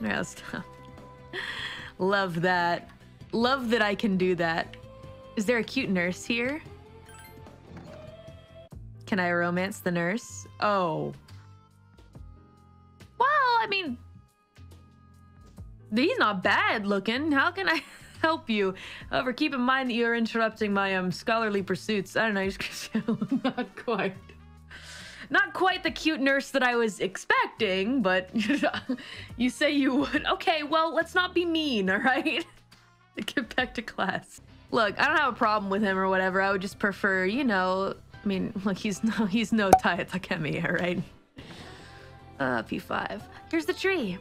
Yeah, stop. Love that. Love that I can do that. Is there a cute nurse here? Can I romance the nurse? Oh. Well, I mean, he's not bad looking. How can I help you? However, keep in mind that you are interrupting my scholarly pursuits. I don't know, you're not quite. Not quite the cute nurse that I was expecting, but you say you would. Okay, well, let's not be mean, all right? Get back to class. Look, I don't have a problem with him or whatever. I would just prefer, you know, I mean, look, he's no Tai Takemi, all right? P5. Here's the tree.